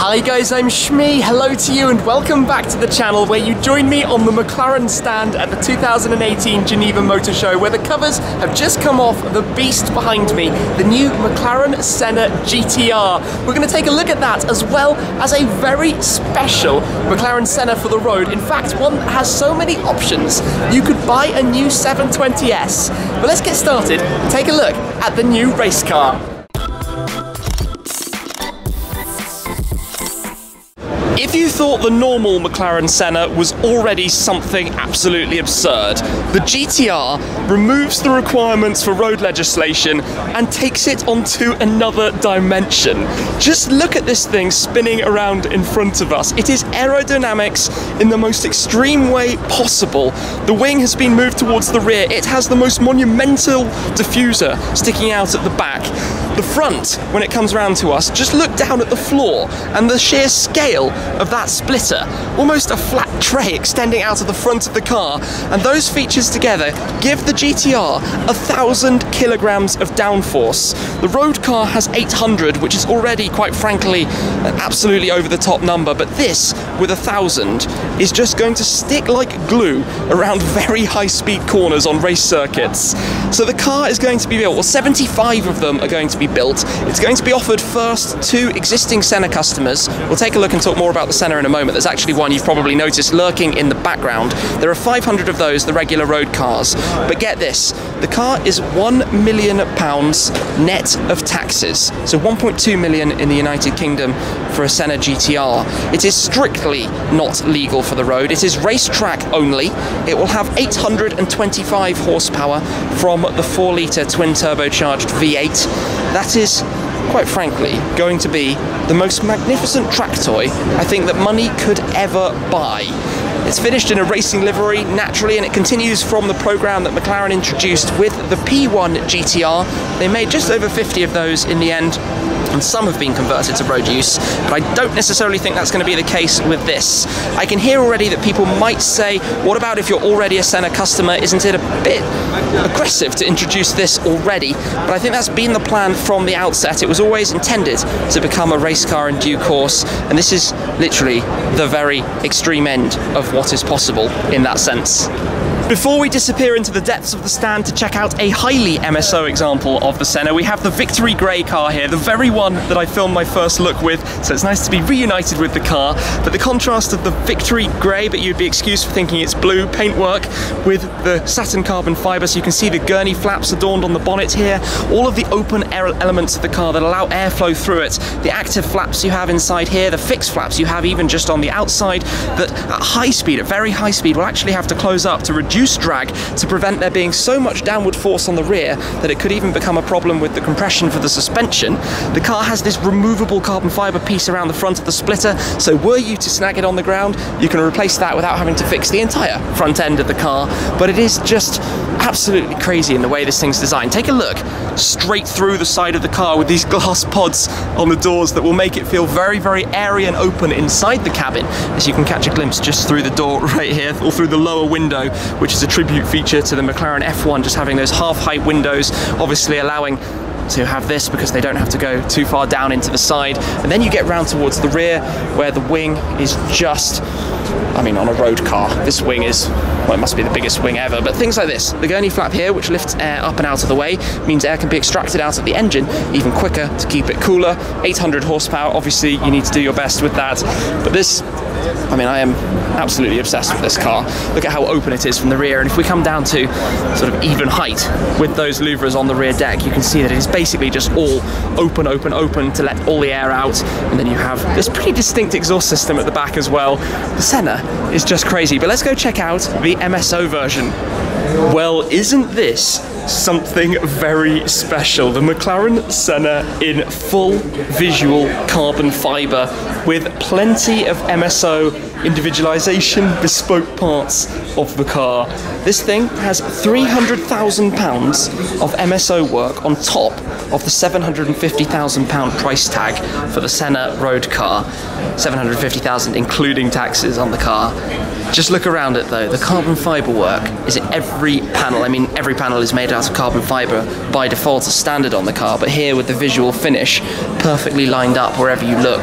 Hi guys, I'm Shmee, hello to you and welcome back to the channel where you join me on the McLaren stand at the 2018 Geneva Motorshow, where the covers have just come off the beast behind me, the new McLaren Senna GTR. We're going to take a look at that as well as a very special McLaren Senna for the road. In fact, one that has so many options, you could buy a new 720S. But let's get started and take a look at the new race car. If you thought the normal McLaren Senna was already something absolutely absurd, the GTR removes the requirements for road legislation and takes it onto another dimension. Just look at this thing spinning around in front of us. It is aerodynamics in the most extreme way possible. The wing has been moved towards the rear. It has the most monumental diffuser sticking out at the back. The front, when it comes round to us, just look down at the floor and the sheer scale of that splitter, almost a flat tray extending out of the front of the car, and those features together give the GTR 1,000 kilograms of downforce. The road car has 800, which is already, quite frankly, an absolutely over-the-top number, but this, with 1,000, is just going to stick like glue around very high-speed corners on race circuits. So the car is going to be built, well, 75 of them are going to be built. It's going to be offered first to existing Senna customers. We'll take a look and talk more about the Senna in a moment. There's actually one you've probably noticed lurking in the background. There are 500 of those, the regular road cars. But get this, the car is £1 million net of taxes. So 1.2 million in the United Kingdom for a Senna GTR. It is strictly not legal for the road. It is racetrack only. It will have 825 horsepower from the 4-litre twin turbocharged V8. That is, quite frankly, going to be the most magnificent track toy I think that money could ever buy. It's finished in a racing livery, naturally, and it continues from the programme that McLaren introduced with the P1 GTR. They made just over 50 of those in the end, and some have been converted to road use, but I don't necessarily think that's going to be the case with this. I can hear already that people might say, what about if you're already a Senna customer, isn't it a bit aggressive to introduce this already? But I think that's been the plan from the outset. It was always intended to become a race car in due course, and this is literally the very extreme end of what is possible in that sense. Before we disappear into the depths of the stand to check out a highly MSO example of the Senna, we have the Victory Grey car here, the very one that I filmed my first look with, so it's nice to be reunited with the car. But the contrast of the Victory Grey, but you'd be excused for thinking it's blue, paintwork with the satin carbon fibre, so you can see the gurney flaps adorned on the bonnet here, all of the open air elements of the car that allow airflow through it, the active flaps you have inside here, the fixed flaps you have even just on the outside, that at high speed, at very high speed, will actually have to close up to reduce drag to prevent there being so much downward force on the rear that it could even become a problem with the compression for the suspension. The car has this removable carbon fibre piece around the front of the splitter, so were you to snag it on the ground, you can replace that without having to fix the entire front end of the car. But it is just absolutely crazy in the way this thing's designed. Take a look straight through the side of the car with these glass pods on the doors that will make it feel very, very airy and open inside the cabin, as you can catch a glimpse just through the door right here, or through the lower window, which is a tribute feature to the McLaren F1, just having those half-height windows, obviously allowing to have this because they don't have to go too far down into the side. And then you get round towards the rear where the wing is just, I mean, on a road car, this wing is, well, it must be the biggest wing ever. But things like this, the gurney flap here, which lifts air up and out of the way, means air can be extracted out of the engine even quicker to keep it cooler. 800 horsepower, obviously you need to do your best with that, but this, I mean, I am absolutely obsessed with this car. Look at how open it is from the rear, and if we come down to sort of even height with those louvres on the rear deck, you can see that it is basically just all open, open, open to let all the air out, and then you have this pretty distinct exhaust system at the back as well. The Senna is just crazy, but let's go check out the MSO version. Well, isn't this something very special? The McLaren Senna in full visual carbon fibre with plenty of MSO individualization, bespoke parts of the car. This thing has £300,000 of MSO work on top of the £750,000 price tag for the Senna road car. £750,000 including taxes on the car. Just look around it though, the carbon fibre work is in every panel. I mean, every panel is made out of carbon fibre by default as standard on the car, but here with the visual finish perfectly lined up wherever you look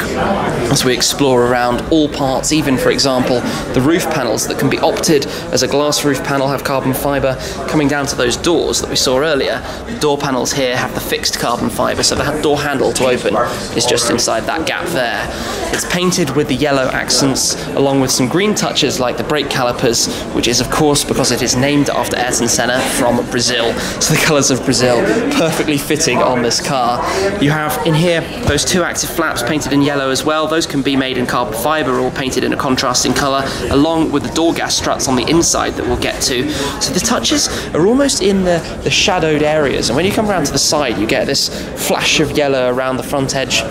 as we explore around all parts. Even, for example, the roof panels that can be opted as a glass roof panel have carbon fibre. Coming down to those doors that we saw earlier, the door panels here have the fixed carbon fibre, so the door handle to open is just inside that gap there. It's painted with the yellow accents along with some green touches like the brake calipers, which is of course because it is named after Ayrton Senna from Brazil, so the colours of Brazil perfectly fitting on this car. You have in here those two active flaps painted in yellow as well. Those can be made in carbon fibre or painted in a contrasting colour, along with the door gas struts on the inside that we'll get to. So the touches are almost in the shadowed areas, and when you come around to the side you get this flash of yellow around the front edge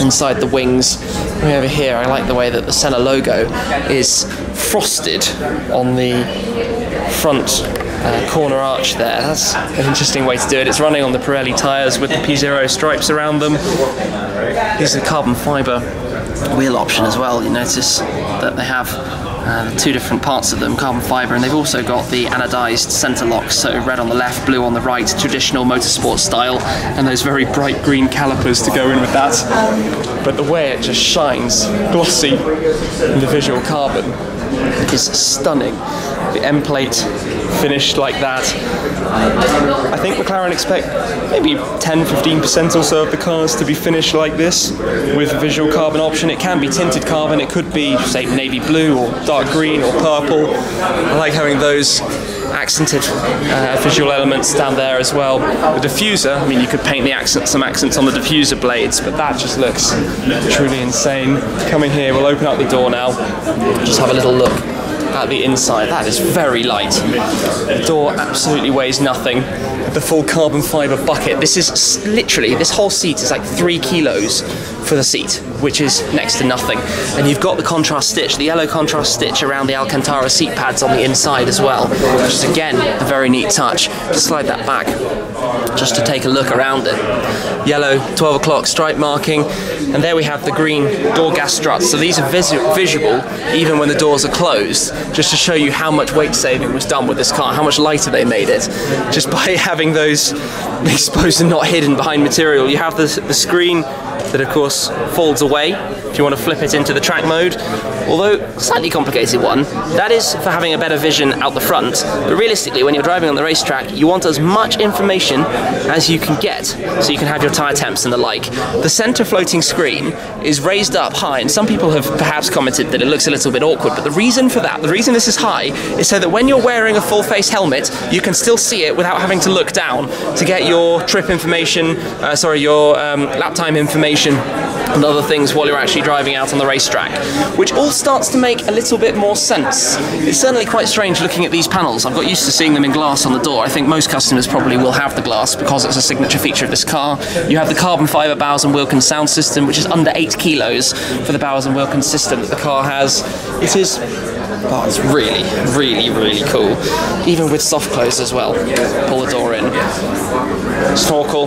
inside the wings. Over here, I like the way that the Senna logo is frosted on the front corner arch there. That's an interesting way to do it. It's running on the Pirelli tyres with the P0 stripes around them. Here's the carbon fibre wheel option as well. You notice that they have two different parts of them, carbon fibre, and they've also got the anodised centre locks, so red on the left, blue on the right, traditional motorsport style, and those very bright green calipers to go in with that. But the way it just shines glossy in the visual carbon is stunning. The M plate finished like that. I think McLaren expect maybe 10–15% or so of the cars to be finished like this with a visual carbon option. It can be tinted carbon, it could be say navy blue or dark green or purple. I like having those accented visual elements down there as well. The diffuser, I mean, you could paint the accent, some accents on the diffuser blades, but that just looks truly insane. Come in here, we'll open up the door now, just have a little look at the inside. That is very light. The door absolutely weighs nothing. The full carbon fibre bucket. This is literally, this whole seat is like 3 kilos for the seat, which is next to nothing. And you've got the contrast stitch, the yellow contrast stitch around the Alcantara seat pads on the inside as well, which is again a very neat touch. Just slide that back just to take a look around it. Yellow 12 o'clock stripe marking, and there we have the green door gas struts. So these are visual even when the doors are closed, just to show you how much weight saving was done with this car, how much lighter they made it just by having those exposed and not hidden behind material. You have the screen that of course folds away if you want to flip it into the track mode, although slightly complicated one. That is for having a better vision out the front, but realistically when you're driving on the racetrack you want as much information as you can get, so you can have your tyre temps and the like. The centre floating screen is raised up high, and some people have perhaps commented that it looks a little bit awkward, but the reason for that, the reason this is high, is so that when you're wearing a full face helmet you can still see it without having to look down to get your trip information, lap time information and other things while you're actually driving out on the racetrack, which all starts to make a little bit more sense. It's certainly quite strange looking at these panels. I've got used to seeing them in glass on the door. I think most customers probably will have the glass because it's a signature feature of this car. You have the carbon fibre Bowers and Wilkins sound system, which is under 8 kilos for the Bowers and Wilkins system that the car has. It is really, really, really cool. Even with soft close as well. Pull the door in. Snorkel,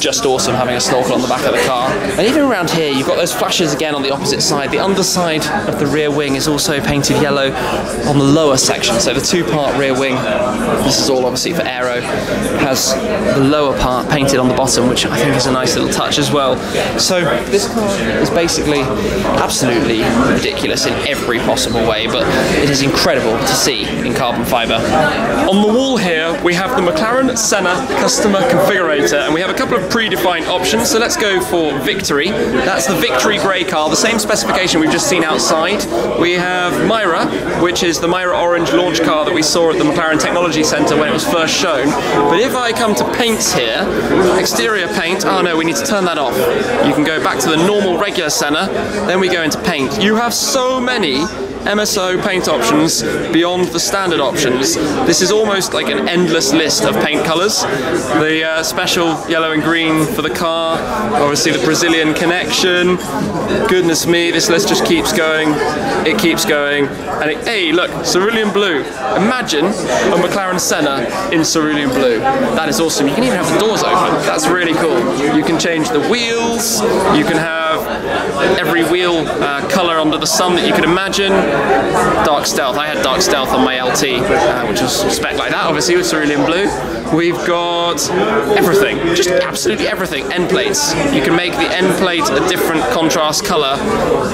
just awesome having a snorkel on the back of the car. And even around here you've got those flashes again on the opposite side. The underside of the rear wing is also painted yellow on the lower section, so the two-part rear wing, this is all obviously for aero, has the lower part painted on the bottom, which I think is a nice little touch as well. So this car is basically absolutely ridiculous in every possible way, but it is incredible to see in carbon fibre. On the wall here we have the McLaren Senna customer configurator, and we have a couple of predefined options. So let's go for Victory. That's the Victory Grey car, the same specification we've just seen outside. We have Myra, which is the Myra Orange launch car that we saw at the McLaren Technology Centre when it was first shown. But if I come to paints here, exterior paint, oh no, we need to turn that off. You can go back to the normal regular Senna, then we go into paint. You have so many MSO paint options beyond the standard options. This is almost like an endless list of paint colours. The special yellow and green for the car, obviously the Brazilian connection. Goodness me, this list just keeps going. It keeps going. And it, hey look, cerulean blue. Imagine a McLaren Senna in cerulean blue. That is awesome. You can even have the doors open. That's really cool. You can change the wheels. You can have every wheel colour under the sun that you could imagine. Dark Stealth. I had Dark Stealth on my LT, which was spec like that, obviously, with cerulean blue. We've got everything, just absolutely everything. End plates. You can make the end plate a different contrast colour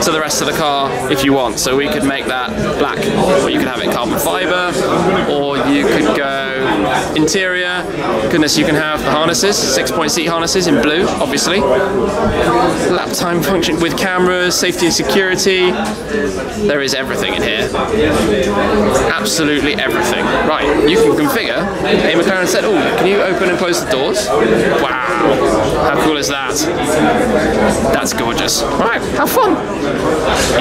to the rest of the car if you want. So we could make that black, or you could have it carbon fibre, or you could go interior. Goodness, you can have the harnesses, 6-point seat harnesses in blue, obviously. Lap time function with cameras, safety and security. There is everything in here. Absolutely everything. Right, you can configure a McLaren Senna. Oh, can you open and close the doors? Wow, how cool is that? That's gorgeous. Right, have fun.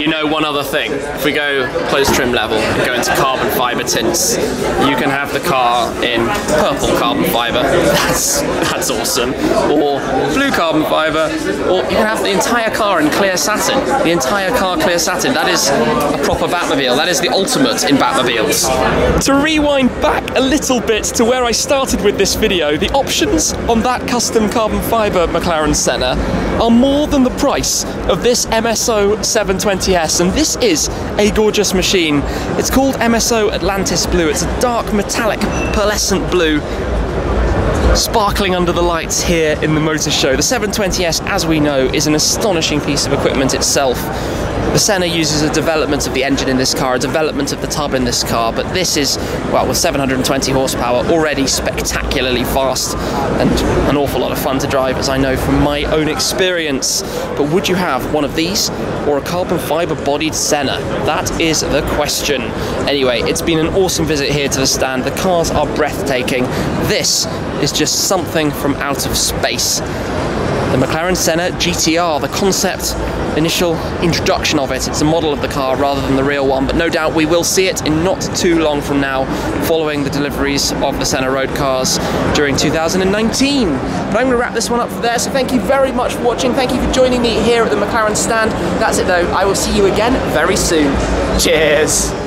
You know, one other thing, if we go close trim level and go into carbon fibre tints, you can have the car in purple carbon fibre, that's awesome, or blue carbon fibre, or you can have the entire car in clear satin, the entire car clear satin. That is a proper Batmobile, that is the ultimate in Batmobiles. To rewind back a little bit to where I started with this video, the options on that custom carbon fibre McLaren Senna are more than the price of this MSO 720S, and this is a gorgeous machine. It's called MSO Atlantis Blue. It's a dark metallic pearlescent blue, sparkling under the lights here in the Motorshow. The 720S, as we know, is an astonishing piece of equipment itself. The Senna uses a development of the engine in this car, a development of the tub in this car, but this is, well, with 720 horsepower, already spectacularly fast and an awful lot of fun to drive, as I know from my own experience. But would you have one of these or a carbon fibre bodied Senna? That is the question. Anyway, it's been an awesome visit here to the stand. The cars are breathtaking. This is just something from out of space. The McLaren Senna GTR, the concept, initial introduction of it. It's a model of the car rather than the real one, but no doubt we will see it in not too long from now, following the deliveries of the Senna road cars during 2019. But I'm going to wrap this one up for there, so thank you very much for watching. Thank you for joining me here at the McLaren stand. That's it though, I will see you again very soon. Cheers!